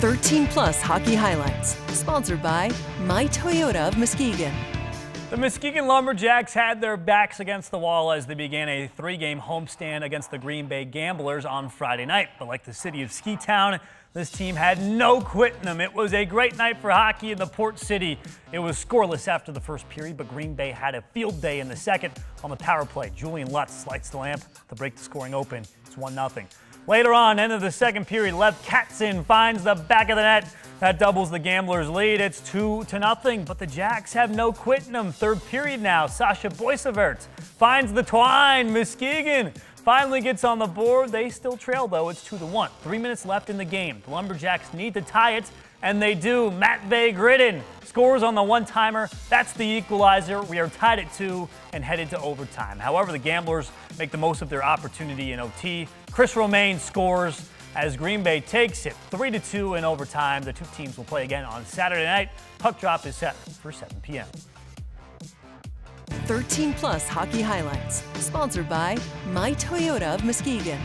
13-plus hockey highlights, sponsored by My Toyota of Muskegon. The Muskegon Lumberjacks had their backs against the wall as they began a three-game homestand against the Green Bay Gamblers on Friday night. But like the city of Ski Town, this team had no quit in them. It was a great night for hockey in the Port City. It was scoreless after the first period, but Green Bay had a field day in the second. On the power play, Julian Lutz lights the lamp to break the scoring open. It's 1-0. Later on, end of the second period, Lev Katzen finds the back of the net. That doubles the Gamblers' lead. It's 2-0, but the Jacks have no quit in them. Third period now, Sasha Boisevert finds the twine. Muskegon finally gets on the board. They still trail, though. It's 2-1. 3 minutes left in the game. The Lumberjacks need to tie it, and they do. Matt Gridden scores on the one-timer. That's the equalizer. We are tied at 2 and headed to overtime. However, the Gamblers make the most of their opportunity in OT. Chris Romain scores as Green Bay takes it 3-2 in overtime. The two teams will play again on Saturday night. Puck drop is set for 7 p.m. 13-plus hockey highlights, sponsored by My Toyota of Muskegon.